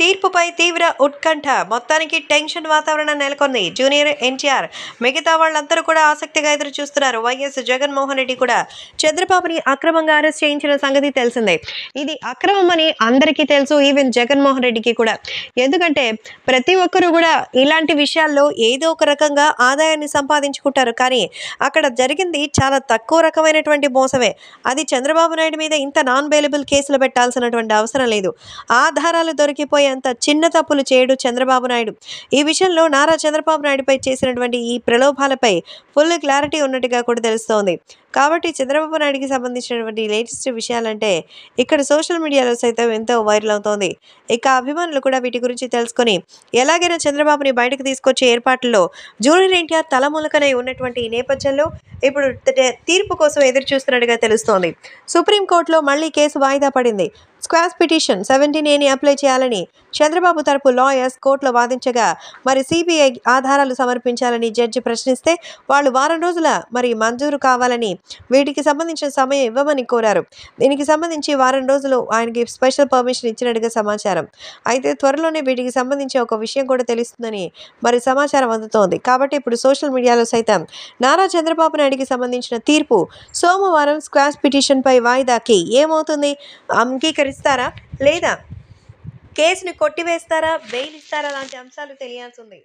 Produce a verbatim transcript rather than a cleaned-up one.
తీర్పుపై తీవ్ర ఉత్కంఠ, మొత్తానికి టెన్షన్ వాతావరణం నెలకొంది. జూనియర్ ఎన్టీఆర్ మిగతా వాళ్ళందరూ కూడా ఆసక్తిగా ఎదురు చూస్తున్నారు. వైఎస్ జగన్మోహన్ రెడ్డి కూడా చంద్రబాబుని అక్రమంగా అరెస్ట్ చేయించిన సంగతి తెలిసిందే. ఇది అక్రమమని అందరికీ తెలుసు, ఈవెన్ జగన్మోహన్ రెడ్డికి కూడా. ఎందుకంటే ప్రతి ఒక్కరూ కూడా ఇలాంటి విషయాల్లో ఏదో ఒక రకంగా ఆదాయాన్ని సంపాదించుకుంటారు. కానీ అక్కడ జరిగింది చాలా తక్కువ రకమైనటువంటి మోసమే. అది చంద్రబాబు నాయుడు మీద ఇంత నాన్ బెయిలబుల్ కేసులు పెట్టాల్సినటువంటి అవసరం లేదు. ఆధారాలు దొరికిపోయేంత చిన్న తప్పులు చేయడు చంద్రబాబు నాయుడు. ఈ విషయంలో నారా చంద్రబాబు నాయుడుపై చేసినటువంటి ఈ ప్రలోభాలపై ఫుల్ క్లారిటీ ఉన్నట్టుగా కూడా తెలుస్తోంది. కాబట్టి చంద్రబాబు నాయుడికి సంబంధించినటువంటి లేటెస్ట్ విషయాలంటే ఇక్కడ సోషల్ మీడియాలో సైతం ఎంతో వైరల్ అవుతోంది. ఇక అభిమానులు కూడా వీటి గురించి తెలుసుకొని ఎలాగైనా చంద్రబాబుని బయటకు తీసుకొచ్చే ఏర్పాట్లలో జూనియర్ ఎన్టీఆర్ తలమూలకనే ఉన్నటువంటి ఈ నేపథ్యంలో ఇప్పుడు తీర్పు కోసం ఎదురు చూస్తున్నట్టుగా తెలుస్తోంది. సుప్రీంకోర్టులో మళ్లీ కేసు వాయిదా పడింది. స్క్వాష్ పిటిషన్ సెవెంటీన్ ఏని అప్లై చేయాలని చంద్రబాబు తరపు లాయర్స్ కోర్టులో వాదించగా, మరి సిబిఐ ఆధారాలు సమర్పించాలని జడ్జి ప్రశ్నిస్తే వాళ్ళు వారం రోజుల మరి మంజూరు కావాలని, వీటికి సంబంధించిన సమయం ఇవ్వమని కోరారు. దీనికి సంబంధించి వారం రోజులు ఆయనకి స్పెషల్ పర్మిషన్ ఇచ్చినట్టుగా సమాచారం. అయితే త్వరలోనే వీటికి సంబంధించి ఒక విషయం కూడా తెలుస్తుందని మరి సమాచారం అందుతోంది. కాబట్టి ఇప్పుడు సోషల్ మీడియాలో సైతం నారా చంద్రబాబు నాయుడికి సంబంధించిన తీర్పు సోమవారం స్క్వాష్ పిటిషన్పై వాయిదాకి ఏమవుతుంది, అంగీకరిస్తారు ఇస్తారా లేదా, కేసుని కొట్టివేస్తారా, బెయిల్ ఇస్తారా లాంటి అంశాలు తెలియాల్సి ఉంది.